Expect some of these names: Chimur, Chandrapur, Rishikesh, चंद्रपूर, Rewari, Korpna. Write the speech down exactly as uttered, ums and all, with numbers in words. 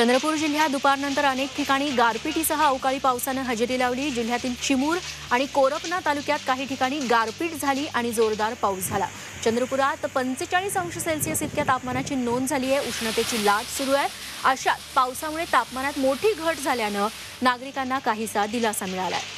चंद्रपूर जिल्ह्यात दुपारनंतर अनेक ठिकाणी गारपीटीसह अवकाळी पावसाने हजेरी लावली। जिल्ह्यातील चिमूर आणि कोरपना तालुक्यात काही ठिकाणी गारपीट झाली आणि जोरदार पाऊस झाला। चंद्रपुरात पंचेचाळीस अंश सेल्सिअस इतक्या तापमानाची नोंद झाली आहे। उष्णतेची लाट सुरू आहे। अशा पावसामुळे तापमानात मोठी घट झाल्याने नागरिकांना काहीसा दिलासा मिळाला आहे।